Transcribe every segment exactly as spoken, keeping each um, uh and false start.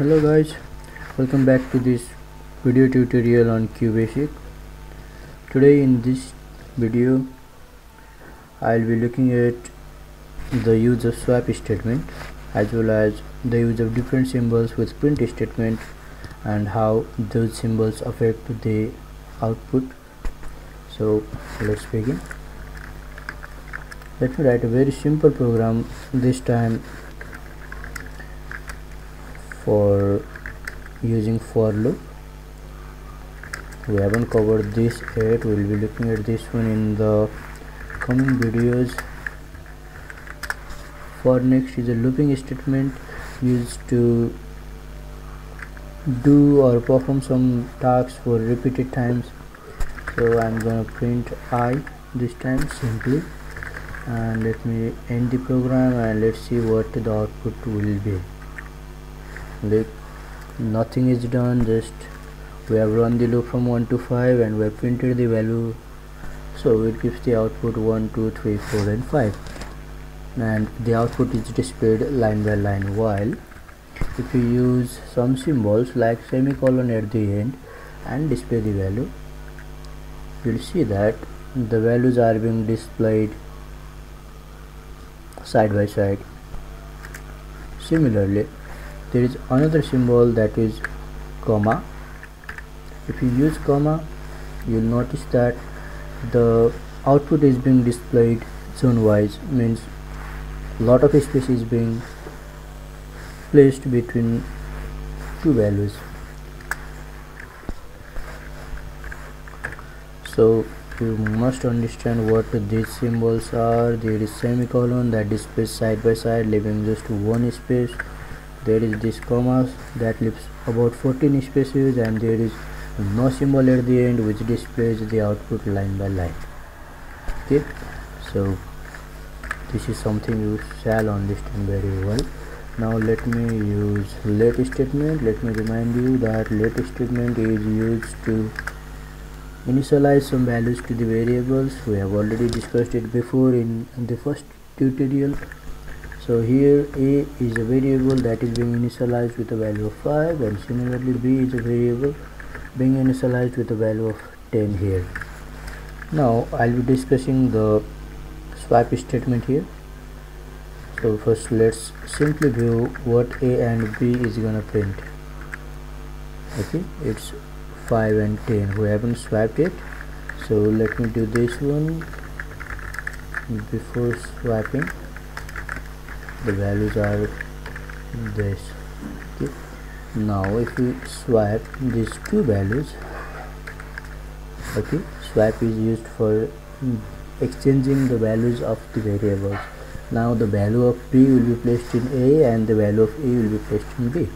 Hello guys, welcome back to this video tutorial on QBasic. Today in this video I'll be looking at the use of swap statement as well as the use of different symbols with print statement and how those symbols affect the output. So let's begin. Let me write a very simple program this time for using for loop. We haven't covered this yet. We'll be looking at this one in the coming videos. For next is a looping statement used to do or perform some tasks for repeated times. So I'm gonna print I this time simply, and let me end the program and let's see what the output will be. Like nothing is done, just we have run the loop from one to five and we have printed the value, so it gives the output one, two, three, four and five, and the output is displayed line by line. While if you use some symbols like semicolon at the end and display the value, you'll see that the values are being displayed side by side. Similarly, there is another symbol, that is comma. If you use comma, you'll notice that the output is being displayed zone wise, means a lot of space is being placed between two values. So you must understand what these symbols are. There is semicolon that displays side by side, leaving just one space. There is this commas that leaves about fourteen spaces, and there is no symbol at the end which displays the output line by line. Okay, so this is something you shall understand very well. Now let me use let statement. Let me remind you that let statement is used to initialize some values to the variables. We have already discussed it before in the first tutorial. So here A is a variable that is being initialized with a value of five, and similarly B is a variable being initialized with a value of ten here. Now I'll be discussing the swap statement here. So first let's simply view what A and B is gonna print. Okay, it's five and ten. We haven't swapped it. So let me do this one before swapping. The values are this. Okay. Now if we swap these two values, okay, swap is used for exchanging the values of the variables. Now the value of B will be placed in A and the value of A will be placed in B.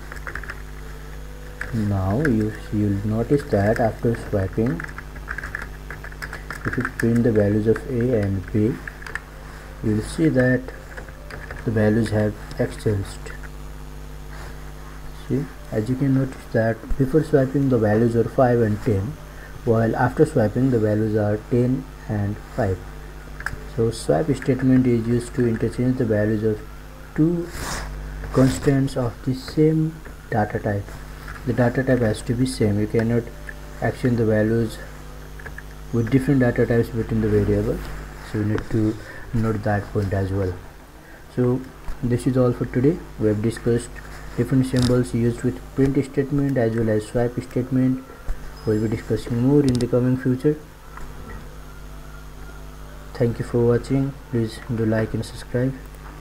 Now you will notice that after swapping, if you print the values of A and B, you will see that the values have exchanged. See, as you can notice that before swiping the values are five and ten, while after swiping the values are ten and five. So swap statement is used to interchange the values of two constants of the same data type. The data type has to be same. You cannot action the values with different data types within the variables, so you need to note that point as well. So this is all for today. We have discussed different symbols used with print statement as well as swap statement. We will be discussing more in the coming future. Thank you for watching. Please do like and subscribe.